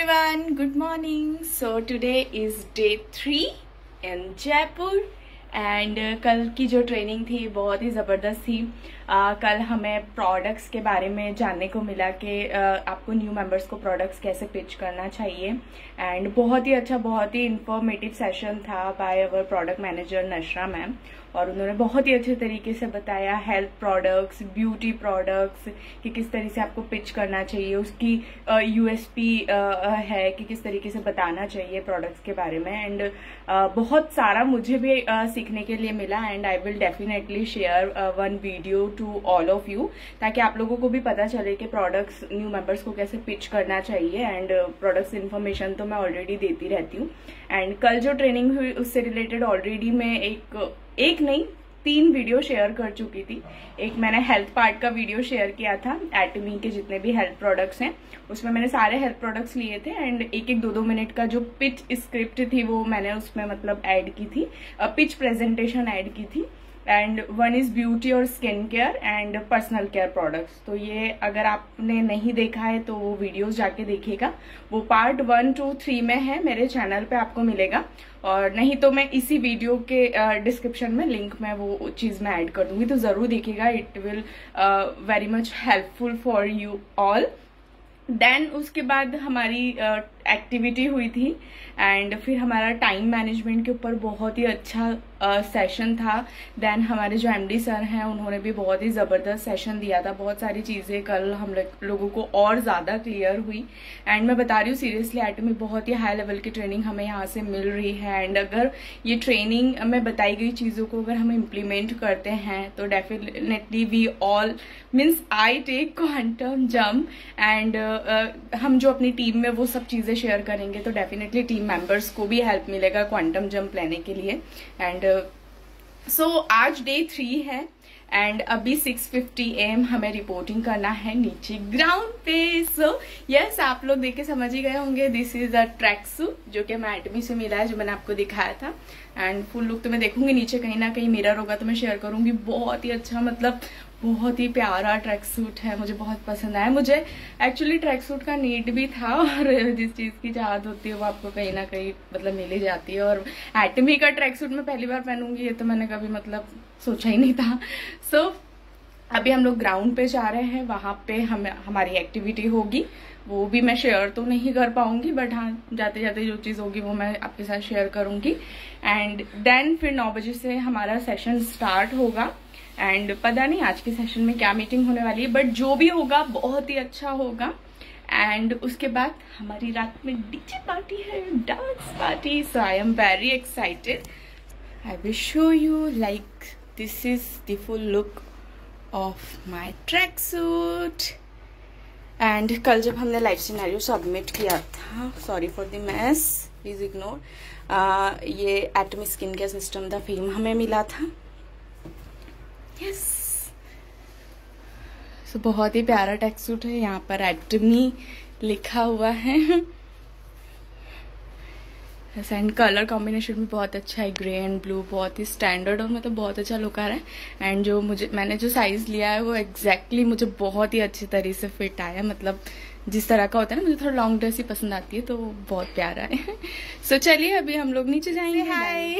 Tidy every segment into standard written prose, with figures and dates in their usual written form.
everyone, good morning. So today is day 3 in Jaipur and कल की जो training थी बहुत ही ज़बरदस्त थी। कल हमें प्रोडक्ट्स के बारे में जानने को मिला कि आपको न्यू मेंबर्स को प्रोडक्ट्स कैसे पिच करना चाहिए एंड बहुत ही अच्छा, बहुत ही इन्फॉर्मेटिव सेशन था by our product manager Nashra ma'am, और उन्होंने बहुत ही अच्छे तरीके से बताया हेल्थ प्रोडक्ट्स, ब्यूटी प्रोडक्ट्स कि किस तरीके से आपको पिच करना चाहिए, उसकी यूएसपी है कि किस तरीके से बताना चाहिए प्रोडक्ट्स के बारे में। एंड बहुत सारा मुझे भी सीखने के लिए मिला and I will definitely share 1 video to all of you ताकि आप लोगों को भी पता चले कि प्रोडक्ट्स न्यू मेंबर्स को कैसे पिच करना चाहिए। एंड प्रोडक्ट्स इन्फॉर्मेशन तो मैं ऑलरेडी देती रहती हूँ एंड कल जो ट्रेनिंग हुई उससे रिलेटेड ऑलरेडी मैं एक नहीं तीन वीडियो शेयर कर चुकी थी। एक मैंने हेल्थ पार्ट का वीडियो शेयर किया था, एटमी के जितने भी हेल्थ प्रोडक्ट्स हैं उसमें मैंने सारे हेल्थ प्रोडक्ट्स लिए थे एंड एक 2-2 मिनट का जो पिच स्क्रिप्ट थी वो मैंने उसमें मतलब ऐड की थी, पिच प्रेजेंटेशन ऐड की थी। एंड 1 इज ब्यूटी और skin care and personal care products. तो ये अगर आपने नहीं देखा है तो वो वीडियोस जाके देखिएगा, वो पार्ट 1, 2, 3 में है, मेरे चैनल पे आपको मिलेगा। और नहीं तो मैं इसी वीडियो के डिस्क्रिप्शन में लिंक में वो चीज़ मैं ऐड कर दूंगी, तो ज़रूर देखिएगा, it will very much helpful for you all. Then उसके बाद हमारी एक्टिविटी हुई थी एंड फिर हमारा टाइम मैनेजमेंट के ऊपर बहुत ही अच्छा सेशन था। देन हमारे जो एमडी सर हैं उन्होंने भी बहुत ही ज़बरदस्त सेशन दिया था, बहुत सारी चीज़ें कल हम लोगों को और ज़्यादा क्लियर हुई। एंड मैं बता रही हूँ सीरियसली, एटमी बहुत ही हाई लेवल की ट्रेनिंग हमें यहाँ से मिल रही है एंड अगर ये ट्रेनिंग में बताई गई चीज़ों को अगर हम इम्प्लीमेंट करते हैं तो definitely we all means I take quantum jump and हम जो अपनी टीम में वो सब चीज़ें शेयर करेंगे तो डेफिनेटली टीम मेंबर्स को भी हेल्प मिलेगा क्वांटम जंप लेने के लिए। एंड सो आज डे 3 है एंड अभी 6:50 AM हमें रिपोर्टिंग करना है नीचे ग्राउंड पे। सो यस, आप लोग देख के समझ ही गए होंगे, this is a track suit जो कि मैं एटमी से मिला है, जो मैंने आपको दिखाया था। एंड फुल लुक तो मैं देखूंगी, नीचे कहीं ना कहीं मिरर होगा तो मैं शेयर करूंगी। बहुत ही अच्छा, मतलब बहुत ही प्यारा ट्रैक सूट है, मुझे बहुत पसंद आया। मुझे एक्चुअली ट्रैक सूट का नीड भी था और जिस चीज़ की चाहत होती है वो आपको कहीं ना कहीं मतलब मिल ही जाती है। और एटमी का ट्रैक सूट मैं पहली बार पहनूंगी, ये तो मैंने कभी मतलब सोचा ही नहीं था। सो अभी हम लोग ग्राउंड पे जा रहे हैं, वहाँ पे हमारी एक्टिविटी होगी, वो भी मैं शेयर तो नहीं कर पाऊंगी बट हाँ जाते जाते जो चीज़ होगी वो मैं आपके साथ शेयर करूंगी। एंड देन फिर 9 बजे से हमारा सेशन स्टार्ट होगा एंड पता नहीं आज के सेशन में क्या मीटिंग होने वाली है बट जो भी होगा बहुत ही अच्छा होगा। एंड उसके बाद हमारी रात में डीजे पार्टी है, dance party, so I am very excited. I will show you like this is the full look of my track suit. And कल जब हमने लाइव सिनेरियो सबमिट किया था, sorry for the mess, please ignore, ये Atomy skin care system का fame हमें मिला था। यस सो बहुत ही प्यारा ट्रैक सूट है, यहाँ पर एटमी लिखा हुआ है एंड कलर कॉम्बिनेशन भी बहुत अच्छा है, ग्रे एंड ब्लू, बहुत ही स्टैंडर्ड और मतलब बहुत अच्छा लुक आ रहा है। एंड जो मैंने जो साइज लिया है वो एग्जैक्टली मुझे बहुत ही अच्छी तरीके से फिट आया, मतलब जिस तरह का होता है ना, मुझे थोड़ा लॉन्ग ड्रेस ही पसंद आती है तो बहुत प्यारा है। सो चलिए अभी हम लोग नीचे जाएंगे। हाय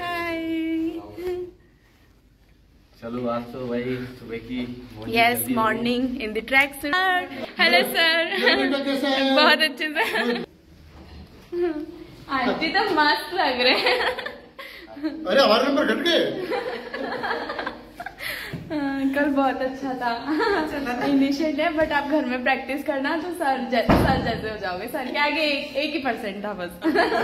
हाय, चलो आज तो भाई सुबह की morning in the track. Sir hello sir, बहुत अच्छे सर, आंटी तो मस्त लग रहे हैं। अरे हमारे नंबर घट गए। कल बहुत अच्छा था इनिशिएट है बट आप घर में प्रैक्टिस करना तो सर जैसे हो जाओगे, सर के आगे एक ही % था बस।